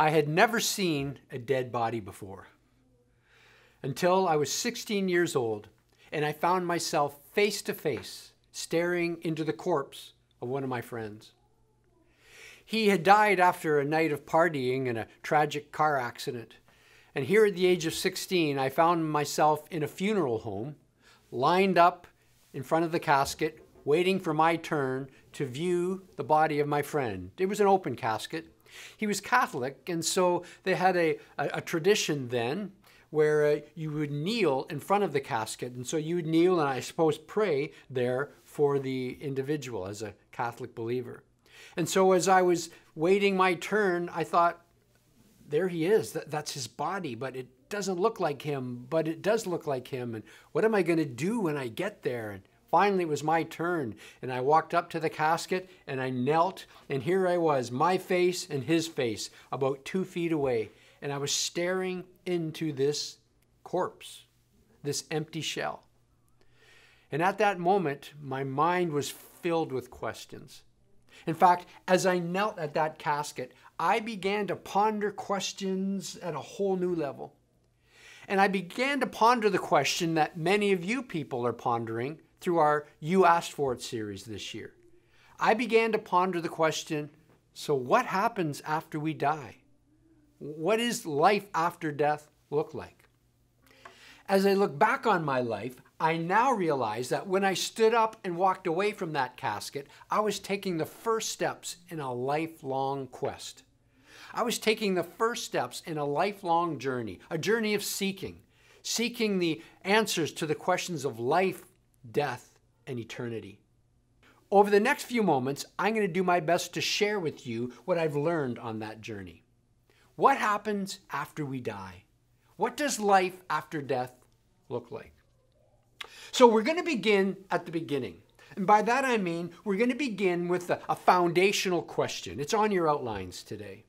I had never seen a dead body before until I was 16 years old, and I found myself face to face staring into the corpse of one of my friends. He had died after a night of partying and a tragic car accident. And here at the age of 16, I found myself in a funeral home, lined up in front of the casket, waiting for my turn to view the body of my friend. It was an open casket. He was Catholic, and so they had a tradition then where you would kneel in front of the casket. And so you would kneel and I suppose pray there for the individual as a Catholic believer. And so as I was waiting my turn, I thought, there he is, that's his body, but it doesn't look like him, but it does look like him. And what am I going to do when I get there? And finally, it was my turn, and I walked up to the casket, and I knelt, and here I was, my face and his face, about 2 feet away, and I was staring into this corpse, this empty shell. And at that moment, my mind was filled with questions. In fact, as I knelt at that casket, I began to ponder questions at a whole new level. And I began to ponder the question that many of you people are pondering through our You Asked For It series this year. I began to ponder the question, so what happens after we die? What does life after death look like? As I look back on my life, I now realize that when I stood up and walked away from that casket, I was taking the first steps in a lifelong quest. I was taking the first steps in a lifelong journey, a journey of seeking the answers to the questions of life, death, and eternity. Over the next few moments, I'm going to do my best to share with you what I've learned on that journey. What happens after we die? What does life after death look like? So we're going to begin at the beginning. And by that I mean we're going to begin with a foundational question. It's on your outlines today.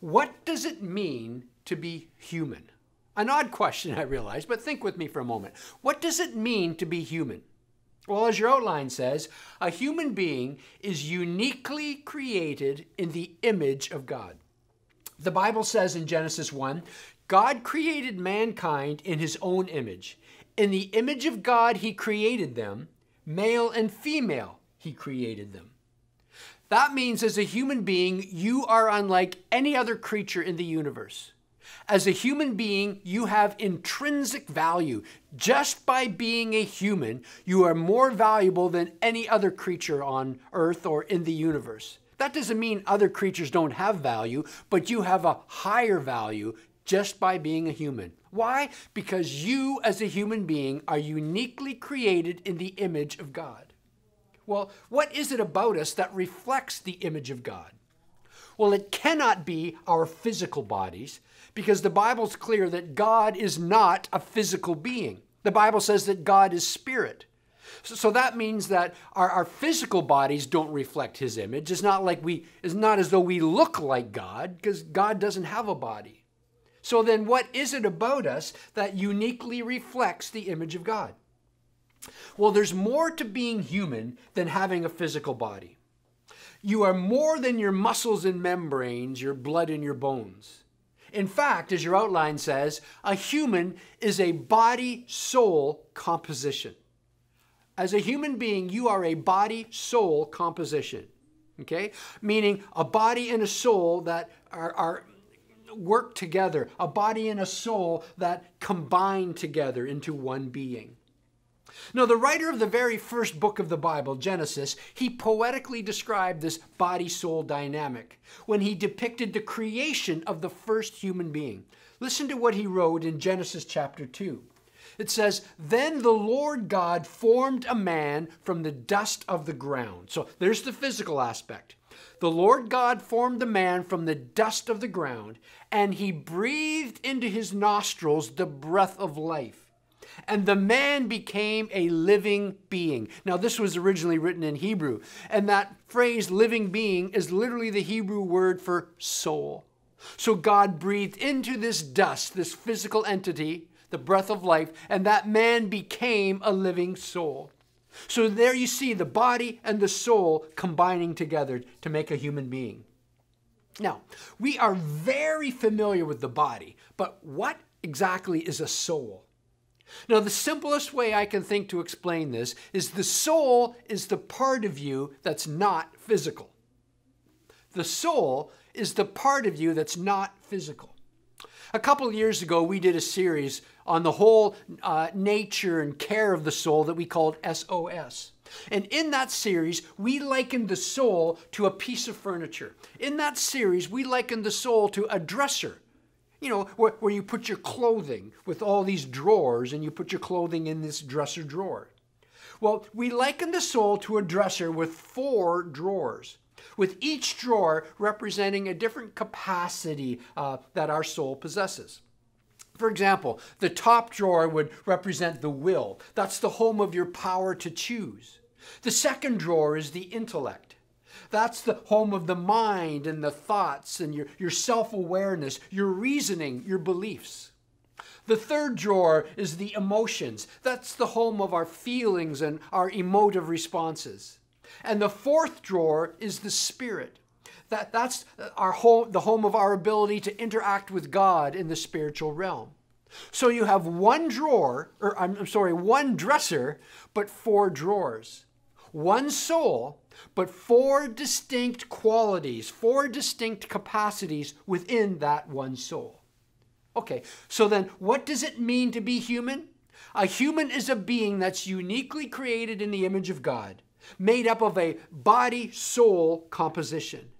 What does it mean to be human? An odd question, I realize, but think with me for a moment. What does it mean to be human? Well, as your outline says, a human being is uniquely created in the image of God. The Bible says in Genesis 1, God created mankind in his own image. In the image of God, he created them. Male and female, he created them. That means as a human being, you are unlike any other creature in the universe. As a human being, you have intrinsic value. Just by being a human, you are more valuable than any other creature on earth or in the universe. That doesn't mean other creatures don't have value, but you have a higher value just by being a human. Why? Because you as a human being are uniquely created in the image of God. Well, what is it about us that reflects the image of God? Well, it cannot be our physical bodies because the Bible's clear that God is not a physical being. The Bible says that God is spirit. So that means that our physical bodies don't reflect his image. It's not as though we look like God because God doesn't have a body. So then what is it about us that uniquely reflects the image of God? Well, there's more to being human than having a physical body. You are more than your muscles and membranes, your blood and your bones. In fact, as your outline says, a human is a body-soul composition. As a human being, you are a body-soul composition, okay? Meaning a body and a soul that are work together, a body and a soul that combine together into one being. Now, the writer of the very first book of the Bible, Genesis, he poetically described this body-soul dynamic when he depicted the creation of the first human being. Listen to what he wrote in Genesis chapter 2. It says, "Then the Lord God formed a man from the dust of the ground." So there's the physical aspect. The Lord God formed the man from the dust of the ground, and he breathed into his nostrils the breath of life. And the man became a living being. Now, this was originally written in Hebrew, and that phrase living being is literally the Hebrew word for soul. So God breathed into this dust, this physical entity, the breath of life, and that man became a living soul. So there you see the body and the soul combining together to make a human being. Now, we are very familiar with the body, but what exactly is a soul? Now, the simplest way I can think to explain this is the soul is the part of you that's not physical. The soul is the part of you that's not physical. A couple of years ago, we did a series on the whole nature and care of the soul that we called SOS. And in that series, we likened the soul to a piece of furniture. In that series, we likened the soul to a dresser, you know, where you put your clothing with all these drawers and you put your clothing in this dresser drawer. Well, we likened the soul to a dresser with 4 drawers, with each drawer representing a different capacity that our soul possesses. For example, the top drawer would represent the will. That's the home of your power to choose. The second drawer is the intellect. That's the home of the mind and the thoughts and your self-awareness, your reasoning, your beliefs. The third drawer is the emotions. That's the home of our feelings and our emotive responses. And the fourth drawer is the spirit. That's our home, the home of our ability to interact with God in the spiritual realm. So you have one dresser, but 4 drawers. One soul, but 4 distinct qualities, 4 distinct capacities within that one soul. Okay, so then what does it mean to be human? A human is a being that's uniquely created in the image of God, made up of a body-soul composition.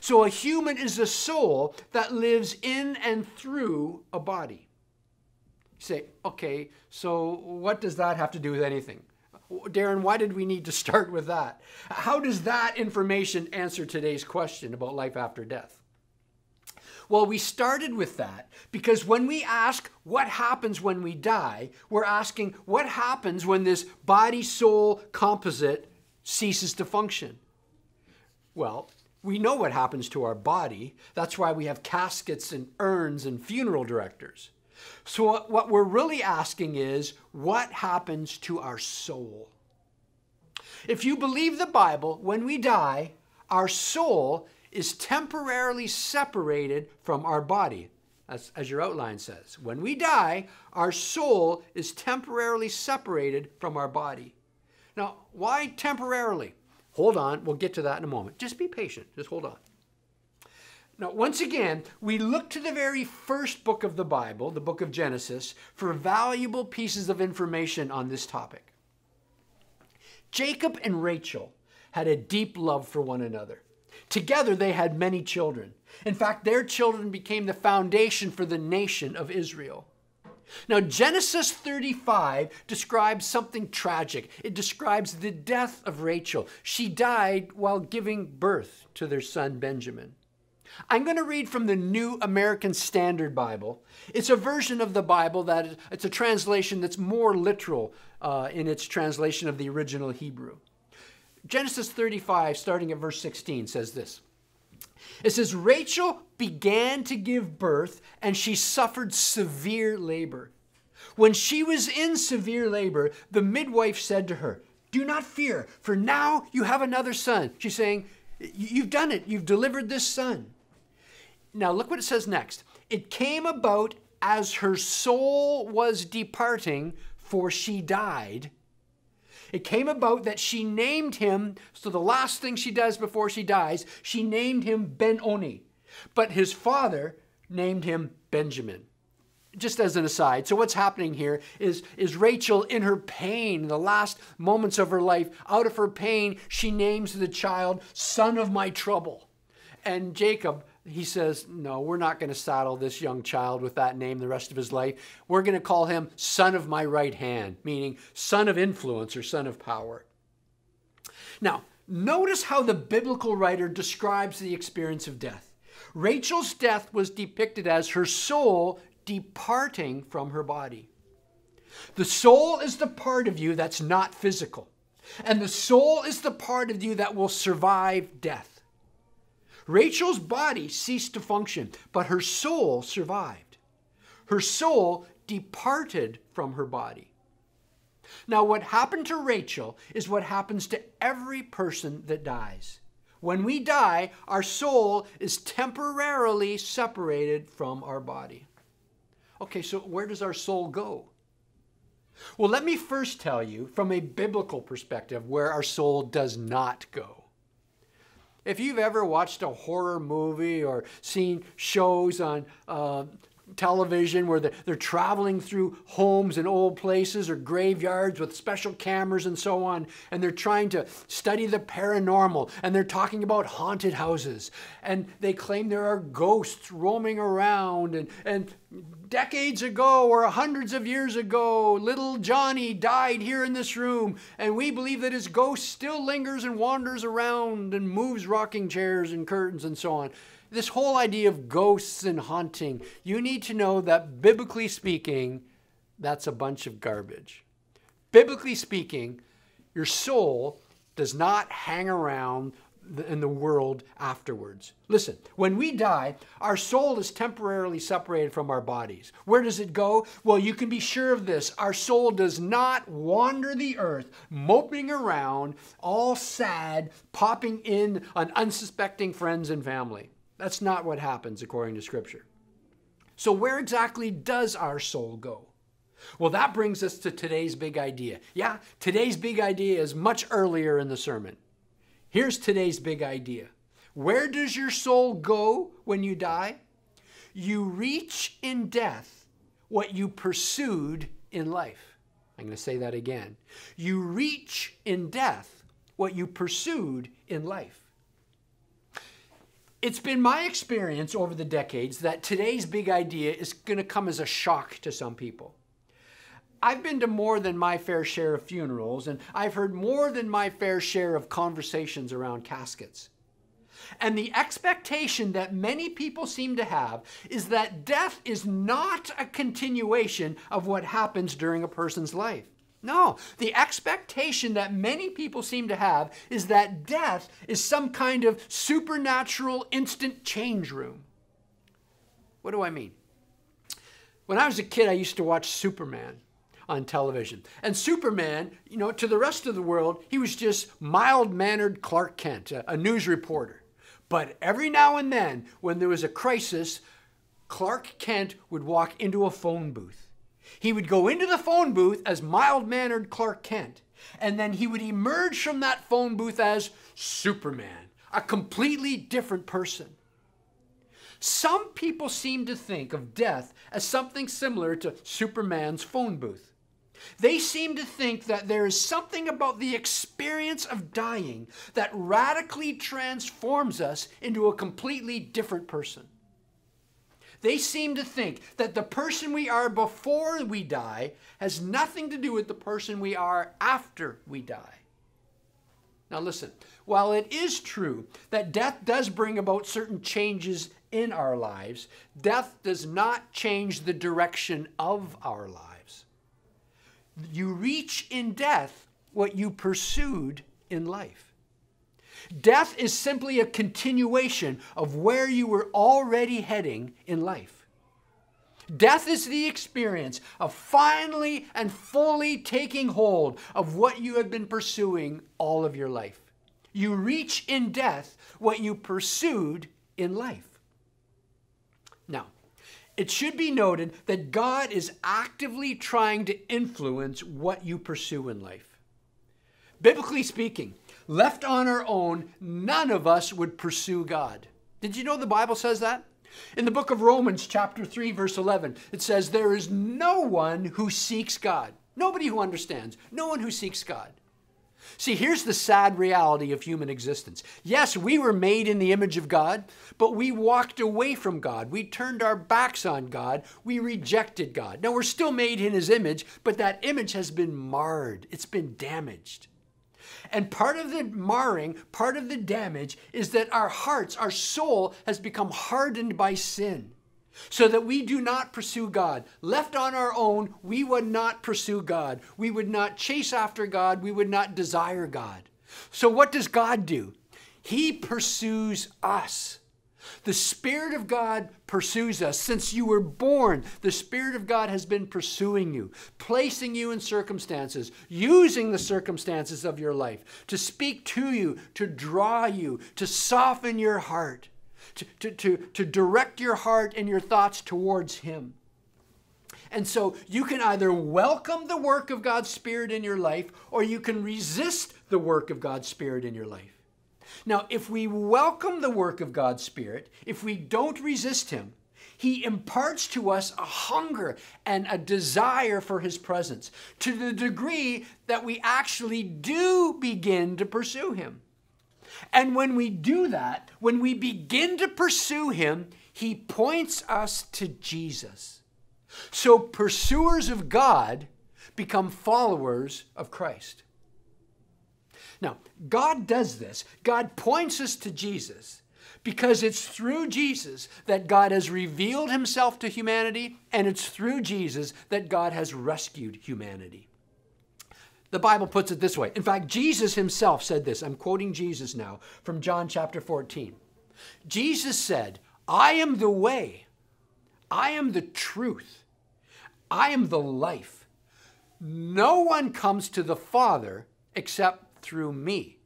So a human is a soul that lives in and through a body. You say, okay, so what does that have to do with anything? Darren, why did we need to start with that? How does that information answer today's question about life after death? Well, we started with that because when we ask what happens when we die, we're asking what happens when this body-soul composite ceases to function? Well, we know what happens to our body. That's why we have caskets and urns and funeral directors. So what we're really asking is, what happens to our soul? If you believe the Bible, when we die, our soul is temporarily separated from our body. As your outline says, when we die, our soul is temporarily separated from our body. Now, why temporarily? Hold on, we'll get to that in a moment. Just be patient, just hold on. Now, once again, we look to the very first book of the Bible, the book of Genesis, for valuable pieces of information on this topic. Jacob and Rachel had a deep love for one another. Together, they had many children. In fact, their children became the foundation for the nation of Israel. Now, Genesis 35 describes something tragic. It describes the death of Rachel. She died while giving birth to their son, Benjamin. I'm going to read from the New American Standard Bible. It's a version of the Bible that it's a translation that's more literal in its translation of the original Hebrew. Genesis 35, starting at verse 16, says this. It says, Rachel began to give birth, and she suffered severe labor. When she was in severe labor, the midwife said to her, do not fear, for now you have another son. She's saying, you've done it. You've delivered this son. Now look what it says next. It came about as her soul was departing, for she died. It came about that she named him, so the last thing she does before she dies, she named him Ben-Oni, but his father named him Benjamin. Just as an aside, so what's happening here is Rachel in her pain, the last moments of her life, out of her pain, she names the child, son of my trouble. And Jacob, he says, no, we're not going to saddle this young child with that name the rest of his life. We're going to call him son of my right hand, meaning son of influence or son of power. Now, notice how the biblical writer describes the experience of death. Rachel's death was depicted as her soul departing from her body. The soul is the part of you that's not physical, and the soul is the part of you that will survive death. Rachel's body ceased to function, but her soul survived. Her soul departed from her body. Now, what happened to Rachel is what happens to every person that dies. when we die, our soul is temporarily separated from our body. Okay, so where does our soul go? Well, let me first tell you from a biblical perspective where our soul does not go. If you've ever watched a horror movie or seen shows on television where they're traveling through homes and old places or graveyards with special cameras and so on, and they're trying to study the paranormal, and they're talking about haunted houses, and they claim there are ghosts roaming around, and decades ago or hundreds of years ago, little Johnny died here in this room, and we believe that his ghost still lingers and wanders around and moves rocking chairs and curtains and so on. This whole idea of ghosts and haunting, you need to know that biblically speaking, that's a bunch of garbage. Biblically speaking, your soul does not hang around in the world afterwards. Listen, when we die, our soul is temporarily separated from our bodies. Where does it go? Well, you can be sure of this. Our soul does not wander the earth, moping around, all sad, popping in on unsuspecting friends and family. That's not what happens according to Scripture. So where exactly does our soul go? Well, that brings us to today's big idea. Yeah, today's big idea is much earlier in the sermon. Here's today's big idea. Where does your soul go when you die? You reach in death what you pursued in life. I'm going to say that again. You reach in death what you pursued in life. It's been my experience over the decades that today's big idea is going to come as a shock to some people. I've been to more than my fair share of funerals, and I've heard more than my fair share of conversations around caskets. And the expectation that many people seem to have is that death is not a continuation of what happens during a person's life. No, the expectation that many people seem to have is that death is some kind of supernatural instant change room. What do I mean? When I was a kid, I used to watch Superman on television. And Superman, you know, to the rest of the world, he was just mild-mannered Clark Kent, a news reporter. But every now and then, when there was a crisis, Clark Kent would walk into a phone booth. He would go into the phone booth as mild-mannered Clark Kent, and then he would emerge from that phone booth as Superman, a completely different person. Some people seem to think of death as something similar to Superman's phone booth. They seem to think that there is something about the experience of dying that radically transforms us into a completely different person. They seem to think that the person we are before we die has nothing to do with the person we are after we die. Now listen, while it is true that death does bring about certain changes in our lives, death does not change the direction of our lives. You reach in death what you pursued in life. Death is simply a continuation of where you were already heading in life. Death is the experience of finally and fully taking hold of what you have been pursuing all of your life. You reach in death what you pursued in life. Now, it should be noted that God is actively trying to influence what you pursue in life. Biblically speaking, left on our own, none of us would pursue God. Did you know the Bible says that? In the book of Romans, chapter 3, verse 11, it says, there is no one who seeks God. Nobody who understands. No one who seeks God. See, here's the sad reality of human existence. Yes, we were made in the image of God, but we walked away from God. We turned our backs on God. We rejected God. Now, we're still made in His image, but that image has been marred. It's been damaged. And part of the marring, part of the damage is that our hearts, our soul has become hardened by sin so that we do not pursue God. Left on our own, we would not pursue God. We would not chase after God. We would not desire God. So what does God do? He pursues us. The Spirit of God pursues us. Since you were born, the Spirit of God has been pursuing you, placing you in circumstances, using the circumstances of your life to speak to you, to draw you, to soften your heart, to direct your heart and your thoughts towards Him. And so you can either welcome the work of God's Spirit in your life, or you can resist the work of God's Spirit in your life. Now, if we welcome the work of God's Spirit, if we don't resist Him, He imparts to us a hunger and a desire for His presence, to the degree that we actually do begin to pursue Him. And when we do that, when we begin to pursue Him, He points us to Jesus. So pursuers of God become followers of Christ. Now, God does this. God points us to Jesus because it's through Jesus that God has revealed Himself to humanity, and it's through Jesus that God has rescued humanity. The Bible puts it this way. In fact, Jesus Himself said this. I'm quoting Jesus now from John chapter 14. Jesus said, "I am the way. I am the truth. I am the life. No one comes to the Father except through me."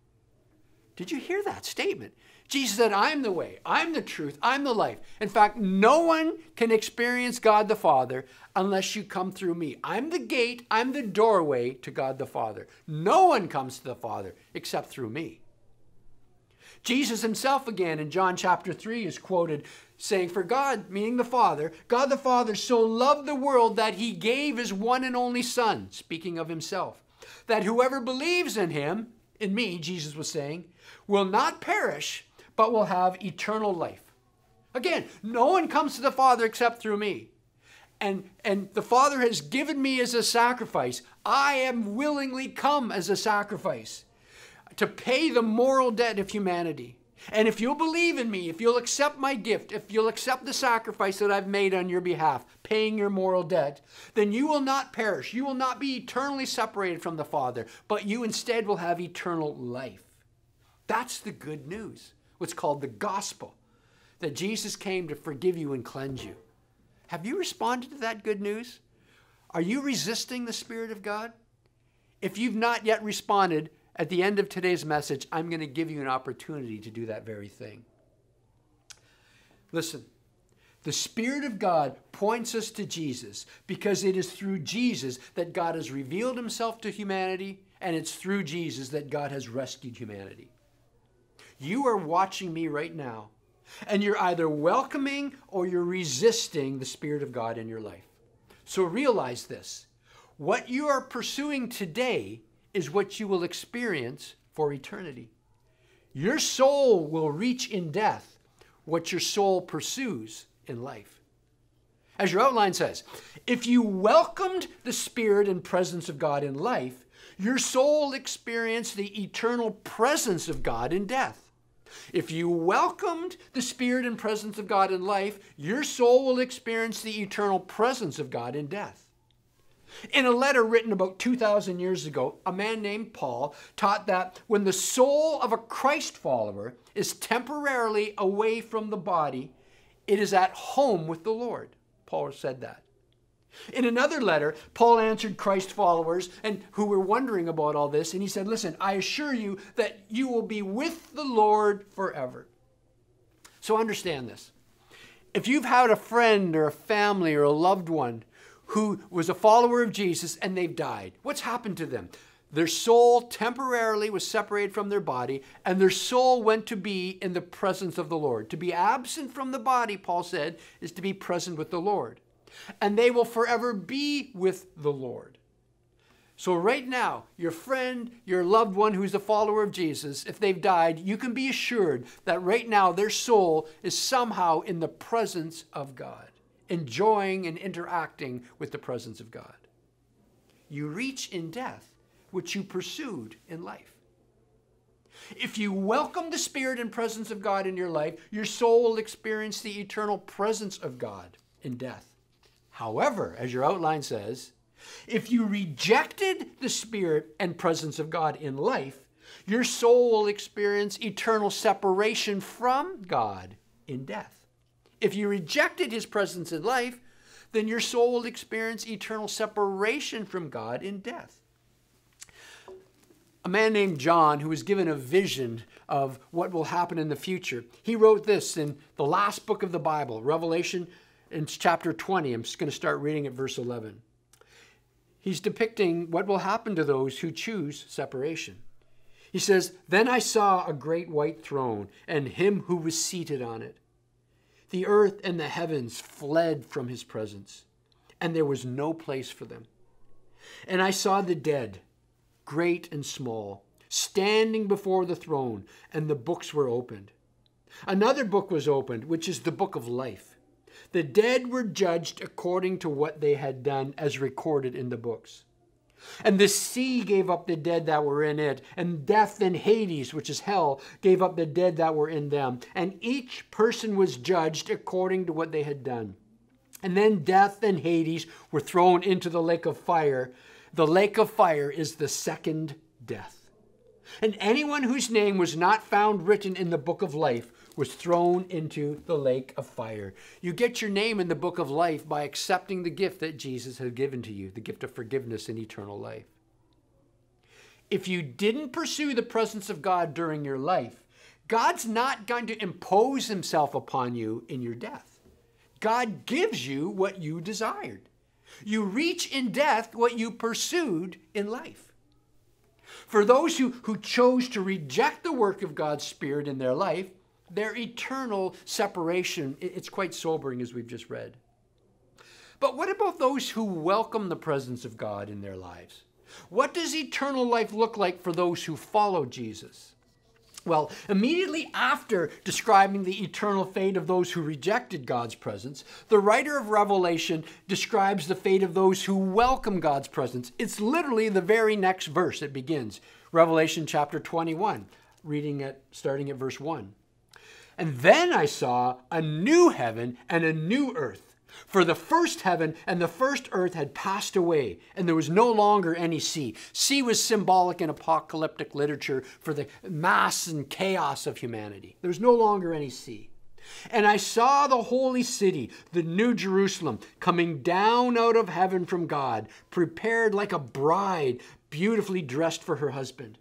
Did you hear that statement? Jesus said, "I'm the way, I'm the truth, I'm the life." In fact, no one can experience God the Father unless you come through me. I'm the gate, I'm the doorway to God the Father. No one comes to the Father except through me. Jesus Himself again in John chapter 3 is quoted saying, "For God," meaning the Father, "God the Father so loved the world that He gave His one and only Son," speaking of Himself, "that whoever believes in Him," in me, Jesus was saying, "will not perish, but will have eternal life." Again, no one comes to the Father except through me. And the Father has given me as a sacrifice. I am willingly come as a sacrifice to pay the moral debt of humanity. And if you'll believe in me, if you'll accept my gift, if you'll accept the sacrifice that I've made on your behalf, paying your moral debt, then you will not perish. You will not be eternally separated from the Father, but you instead will have eternal life. That's the good news, what's called the gospel, that Jesus came to forgive you and cleanse you. Have you responded to that good news? Are you resisting the Spirit of God? If you've not yet responded, at the end of today's message, I'm going to give you an opportunity to do that very thing. Listen, the Spirit of God points us to Jesus because it is through Jesus that God has revealed Himself to humanity, and it's through Jesus that God has rescued humanity. You are watching me right now, and you're either welcoming or you're resisting the Spirit of God in your life. So realize this. What you are pursuing today is what you will experience for eternity. Your soul will reach in death what your soul pursues in life. As your outline says, if you welcomed the Spirit and presence of God in life, your soul experienced the eternal presence of God in death. If you welcomed the Spirit and presence of God in life, your soul will experience the eternal presence of God in death. In a letter written about 2,000 years ago, a man named Paul taught that when the soul of a Christ follower is temporarily away from the body, it is at home with the Lord. Paul said that. In another letter, Paul answered Christ followers and who were wondering about all this, and he said, "Listen, I assure you that you will be with the Lord forever." So understand this. If you've had a friend or a family or a loved one who was a follower of Jesus and they've died, what's happened to them? Their soul temporarily was separated from their body, and their soul went to be in the presence of the Lord. To be absent from the body, Paul said, is to be present with the Lord. And they will forever be with the Lord. So right now, your friend, your loved one who's a follower of Jesus, if they've died, you can be assured that right now their soul is somehow in the presence of God, enjoying and interacting with the presence of God. You reach in death what you pursued in life. If you welcome the Spirit and presence of God in your life, your soul will experience the eternal presence of God in death. However, as your outline says, if you rejected the Spirit and presence of God in life, your soul will experience eternal separation from God in death. If you rejected his presence in life, then your soul will experience eternal separation from God in death. A man named John, who was given a vision of what will happen in the future, he wrote this in the last book of the Bible, Revelation, in chapter 20. I'm just going to start reading at verse 11. He's depicting what will happen to those who choose separation. He says, "Then I saw a great white throne and him who was seated on it. The earth and the heavens fled from his presence, and there was no place for them. And I saw the dead, great and small, standing before the throne, and the books were opened. Another book was opened, which is the book of life. The dead were judged according to what they had done, as recorded in the books. And the sea gave up the dead that were in it, and death and Hades, which is hell, gave up the dead that were in them. And each person was judged according to what they had done. And then death and Hades were thrown into the lake of fire. The lake of fire is the second death. And anyone whose name was not found written in the book of life was thrown into the lake of fire." You get your name in the book of life by accepting the gift that Jesus has given to you, the gift of forgiveness and eternal life. If you didn't pursue the presence of God during your life, God's not going to impose himself upon you in your death. God gives you what you desired. You reach in death what you pursued in life. For those who chose to reject the work of God's Spirit in their life, their eternal separation, it's quite sobering, as we've just read. But what about those who welcome the presence of God in their lives? What does eternal life look like for those who follow Jesus? Well, immediately after describing the eternal fate of those who rejected God's presence, the writer of Revelation describes the fate of those who welcome God's presence. It's literally the very next verse. It begins, Revelation chapter 21, starting at verse 1. "And then I saw a new heaven and a new earth, for the first heaven and the first earth had passed away, and there was no longer any sea." Sea was symbolic in apocalyptic literature for the mass and chaos of humanity. There was no longer any sea. "And I saw the holy city, the New Jerusalem, coming down out of heaven from God, prepared like a bride, beautifully dressed for her husband.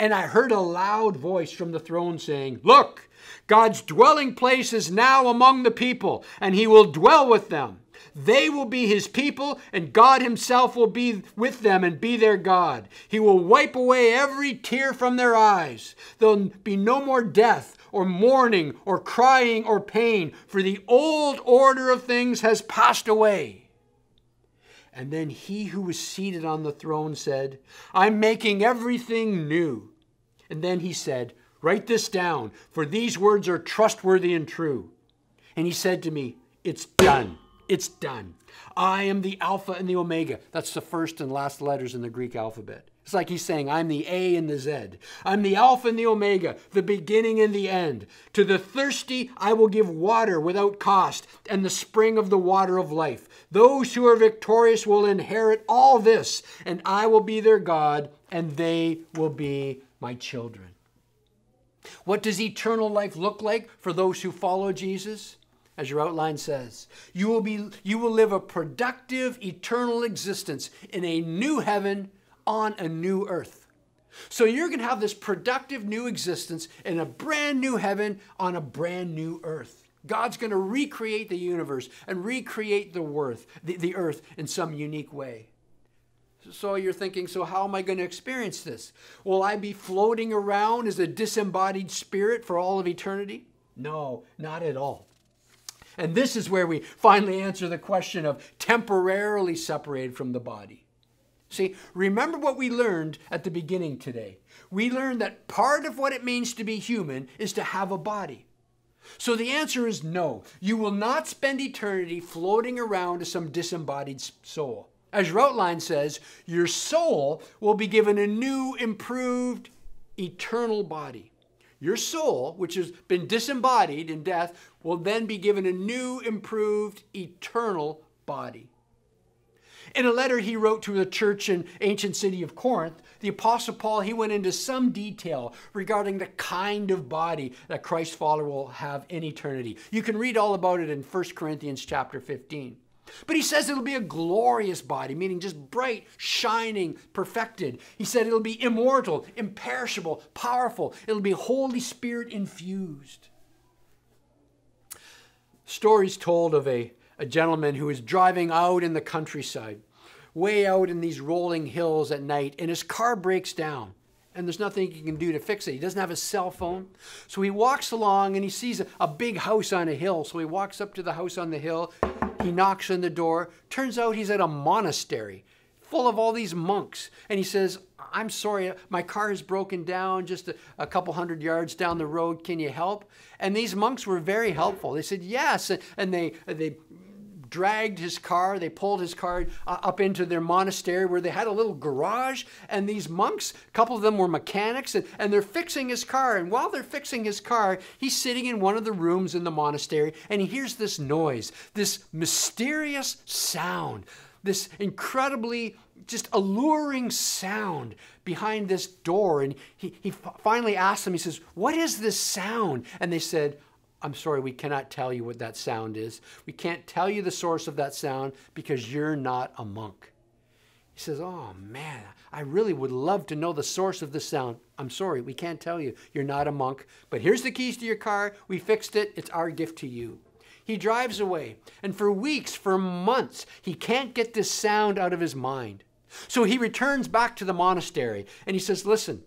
And I heard a loud voice from the throne saying, 'Look, God's dwelling place is now among the people, and he will dwell with them. They will be his people, and God himself will be with them and be their God. He will wipe away every tear from their eyes. There'll be no more death or mourning or crying or pain, for the old order of things has passed away.' And then he who was seated on the throne said, 'I'm making everything new.' And then he said, 'Write this down, for these words are trustworthy and true.' And he said to me, 'It's done. It's done. I am the Alpha and the Omega." That's the first and last letters in the Greek alphabet. It's like he's saying, "I'm the A and the Z. I'm the Alpha and the Omega, the beginning and the end. To the thirsty, I will give water without cost and the spring of the water of life. Those who are victorious will inherit all this, and I will be their God, and they will be my children." What does eternal life look like for those who follow Jesus? As your outline says, you will live a productive, eternal existence in a new heaven on a new earth. So you're going to have this productive new existence in a brand new heaven on a brand new earth. God's going to recreate the universe and recreate the earth in some unique way. So you're thinking, so how am I going to experience this? Will I be floating around as a disembodied spirit for all of eternity? No, not at all. And this is where we finally answer the question of temporarily separated from the body. See, remember what we learned at the beginning today. We learned that part of what it means to be human is to have a body. So the answer is no. You will not spend eternity floating around as some disembodied soul. As your outline says, your soul will be given a new, improved, eternal body. Your soul, which has been disembodied in death, will then be given a new, improved, eternal body. In a letter he wrote to the church in ancient city of Corinth, the Apostle Paul, he went into some detail regarding the kind of body that Christ's follower will have in eternity. You can read all about it in 1 Corinthians chapter 15. But he says it'll be a glorious body, meaning just bright, shining, perfected. He said it'll be immortal, imperishable, powerful. It'll be Holy Spirit infused. Stories told of a gentleman who was driving out in the countryside, way out in these rolling hills at night, and his car breaks down. And there's nothing he can do to fix it. He doesn't have a cell phone. So he walks along and he sees a big house on a hill. So he walks up to the house on the hill. He knocks on the door. Turns out he's at a monastery full of all these monks. And he says, "I'm sorry, my car is broken down just a couple hundred yards down the road. Can you help?" And these monks were very helpful. They said, yes. And they dragged his car, they pulled his car up into their monastery where they had a little garage, and these monks, a couple of them were mechanics, and they're fixing his car. And while they're fixing his car, he's sitting in one of the rooms in the monastery, and he hears this noise, this mysterious sound, this incredibly just alluring sound behind this door. And he finally asks them, he says, "What is this sound?" And they said, "I'm sorry, we cannot tell you what that sound is. We can't tell you the source of that sound because you're not a monk." He says, "Oh man, I really would love to know the source of the sound." "I'm sorry, we can't tell you. You're not a monk, but here's the keys to your car. We fixed it. It's our gift to you." He drives away, and for weeks, for months, he can't get this sound out of his mind. So he returns back to the monastery and he says, "Listen,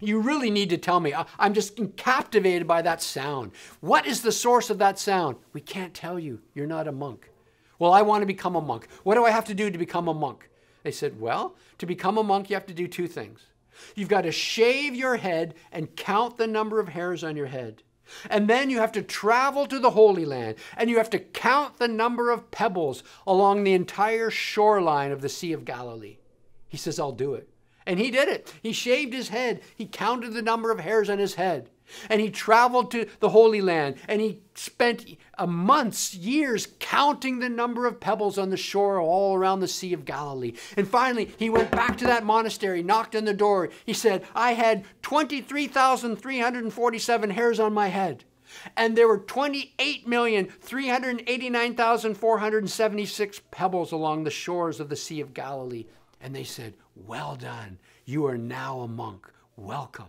you really need to tell me. I'm just captivated by that sound. What is the source of that sound?" "We can't tell you. You're not a monk." "Well, I want to become a monk. What do I have to do to become a monk?" They said, "Well, to become a monk, you have to do two things. You've got to shave your head and count the number of hairs on your head. And then you have to travel to the Holy Land and you have to count the number of pebbles along the entire shoreline of the Sea of Galilee." He says, "I'll do it." And he did it. He shaved his head. He counted the number of hairs on his head. And he traveled to the Holy Land. And he spent months, years, counting the number of pebbles on the shore all around the Sea of Galilee. And finally, he went back to that monastery, knocked on the door. He said, "I had 23,347 hairs on my head. And there were 28,389,476 pebbles along the shores of the Sea of Galilee." And they said, "Well done. You are now a monk. Welcome."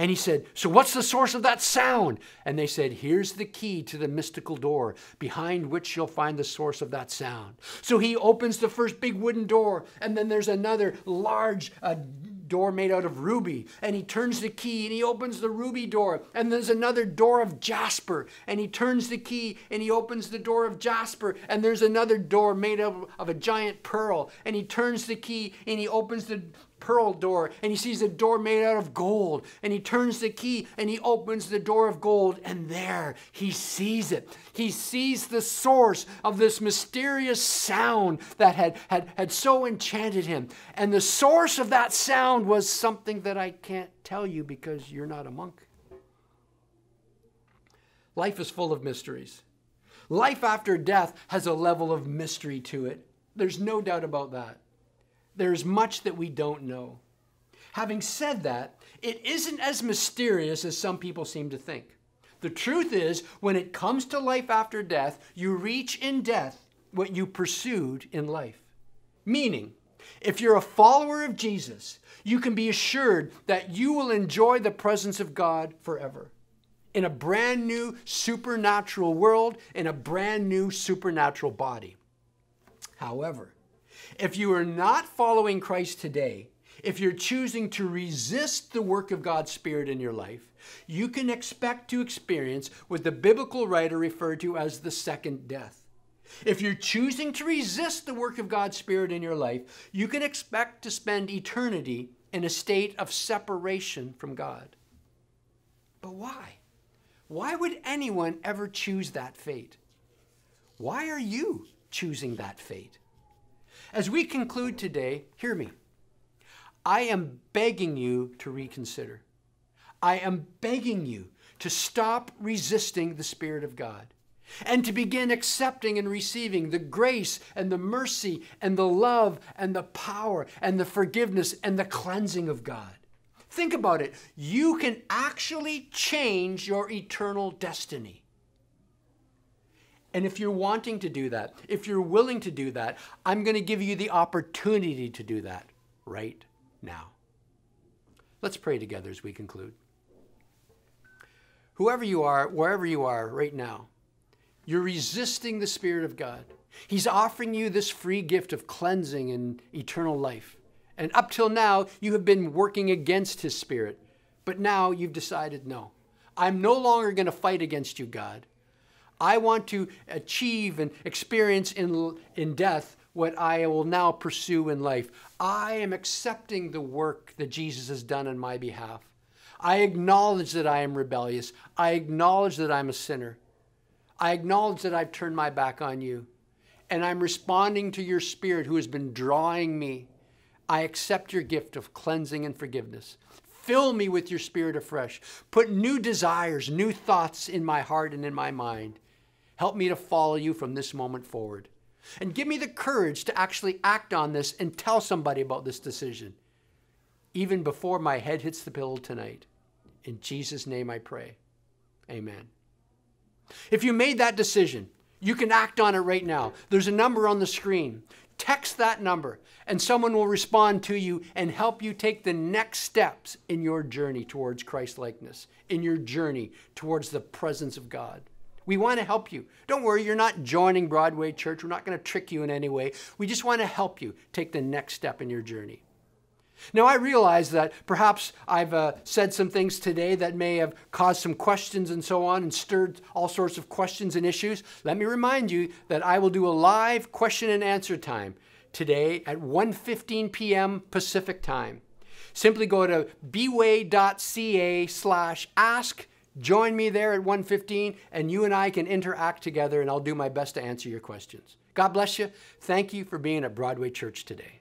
And he said, "So what's the source of that sound?" And they said, "Here's the key to the mystical door behind which you'll find the source of that sound." So he opens the first big wooden door, and then there's another large door made out of ruby. And he turns the key and he opens the ruby door. And there's another door of jasper. And he turns the key and he opens the door of jasper. And there's another door made up of a giant pearl. And he turns the key and he opens the pearl door. And he sees a door made out of gold. And he turns the key and he opens the door of gold. And there he sees it. He sees the source of this mysterious sound that had so enchanted him. And the source of that sound was something that I can't tell you because you're not a monk. Life is full of mysteries. Life after death has a level of mystery to it. There's no doubt about that. There's much that we don't know. Having said that, it isn't as mysterious as some people seem to think. The truth is, when it comes to life after death, you reach in death what you pursued in life. Meaning, if you're a follower of Jesus, you can be assured that you will enjoy the presence of God forever. In a brand new supernatural world, in a brand new supernatural body. However, if you are not following Christ today, if you're choosing to resist the work of God's Spirit in your life, you can expect to experience what the biblical writer referred to as the second death. If you're choosing to resist the work of God's Spirit in your life, you can expect to spend eternity in a state of separation from God. But why? Why would anyone ever choose that fate? Why are you choosing that fate? As we conclude today, hear me. I am begging you to reconsider. I am begging you to stop resisting the Spirit of God. and to begin accepting and receiving the grace and the mercy and the love and the power and the forgiveness and the cleansing of God. Think about it. You can actually change your eternal destiny. And if you're wanting to do that, if you're willing to do that, I'm going to give you the opportunity to do that right now. Let's pray together as we conclude. Whoever you are, wherever you are right now, you're resisting the Spirit of God. He's offering you this free gift of cleansing and eternal life. And up till now, you have been working against His Spirit. But now you've decided, no, I'm no longer going to fight against you, God. I want to achieve and experience in death what I will now pursue in life. I am accepting the work that Jesus has done on my behalf. I acknowledge that I am rebellious. I acknowledge that I'm a sinner. I acknowledge that I've turned my back on you. And I'm responding to your Spirit who has been drawing me. I accept your gift of cleansing and forgiveness. Fill me with your Spirit afresh. Put new desires, new thoughts in my heart and in my mind. Help me to follow you from this moment forward. And give me the courage to actually act on this and tell somebody about this decision, even before my head hits the pillow tonight. In Jesus' name I pray. Amen. If you made that decision, you can act on it right now. There's a number on the screen. Text that number and someone will respond to you and help you take the next steps in your journey towards Christ-likeness, in your journey towards the presence of God. We want to help you. Don't worry, you're not joining Broadway Church. We're not going to trick you in any way. We just want to help you take the next step in your journey. Now, I realize that perhaps I've said some things today that may have caused some questions and so on and stirred all sorts of questions and issues. Let me remind you that I will do a live question and answer time today at 1:15 p.m. Pacific time. Simply go to bway.ca/ask. Join me there at 1:15 and you and I can interact together and I'll do my best to answer your questions. God bless you. Thank you for being at Broadway Church today.